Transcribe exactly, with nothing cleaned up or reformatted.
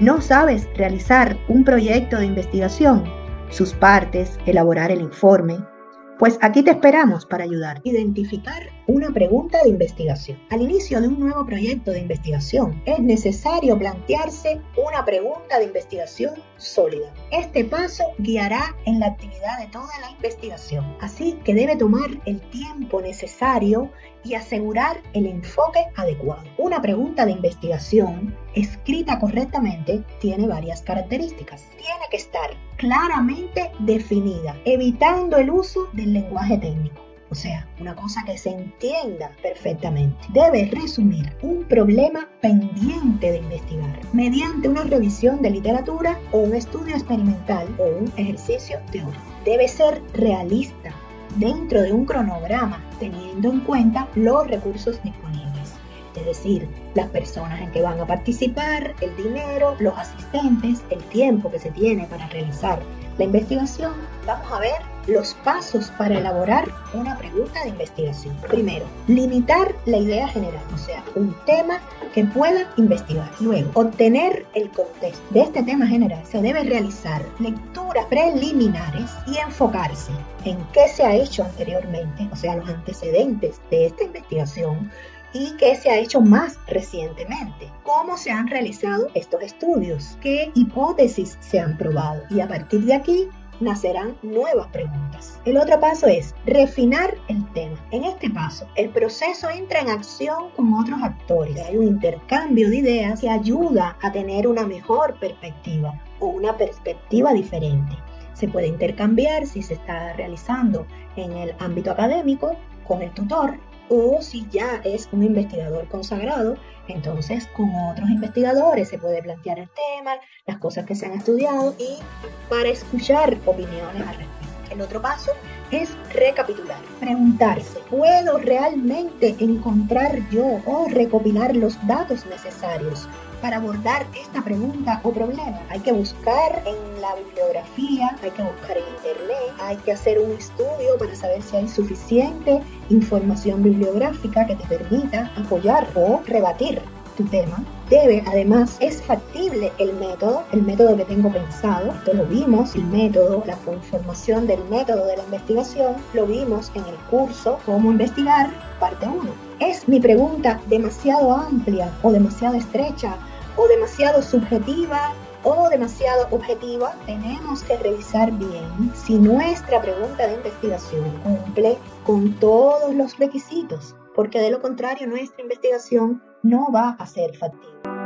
no sabes realizar un proyecto de investigación, sus partes, elaborar el informe, pues aquí te esperamos para ayudar. Identificar una pregunta de investigación. Al inicio de un nuevo proyecto de investigación es necesario plantearse una pregunta de investigación sólida. Este paso guiará en la actividad de toda la investigación, así que debe tomar el tiempo necesario y asegurar el enfoque adecuado. Una pregunta de investigación escrita correctamente tiene varias características. Tiene que estar claramente definida, evitando el uso del lenguaje técnico. O sea, una cosa que se entienda perfectamente. Debe resumir un problema pendiente de investigar mediante una revisión de literatura o un estudio experimental o un ejercicio teórico. Debe ser realista dentro de un cronograma, teniendo en cuenta los recursos disponibles, es decir, las personas en que van a participar, el dinero, los asistentes, el tiempo que se tiene para realizar la investigación. Vamos a ver los pasos para elaborar una pregunta de investigación. Primero, limitar la idea general, o sea, un tema que pueda investigar. Luego, obtener el contexto de este tema general. Se debe realizar lecturas preliminares y enfocarse en qué se ha hecho anteriormente, o sea, los antecedentes de esta investigación y qué se ha hecho más recientemente, cómo se han realizado estos estudios, qué hipótesis se han probado, y a partir de aquí nacerán nuevas preguntas. El otro paso es refinar el tema. En este paso, el proceso entra en acción con otros actores. Hay un intercambio de ideas que ayuda a tener una mejor perspectiva o una perspectiva diferente. Se puede intercambiar si se está realizando en el ámbito académico con el tutor, o si ya es un investigador consagrado, entonces con otros investigadores se puede plantear el tema, las cosas que se han estudiado y para escuchar opiniones al respecto. El otro paso es recapitular, preguntarse, ¿puedo realmente encontrar yo o recopilar los datos necesarios para abordar esta pregunta o problema? Hay que buscar en la bibliografía, hay que buscar en internet, hay que hacer un estudio para saber si hay suficiente información bibliográfica que te permita apoyar o rebatir tu tema. Debe, además, es factible el método, el método que tengo pensado. Esto lo vimos, el método, la conformación del método de la investigación, lo vimos en el curso Cómo Investigar, parte uno. ¿Es mi pregunta demasiado amplia o demasiado estrecha o demasiado subjetiva o demasiado objetiva? Tenemos que revisar bien si nuestra pregunta de investigación cumple con todos los requisitos, porque de lo contrario nuestra investigación no va a ser factible.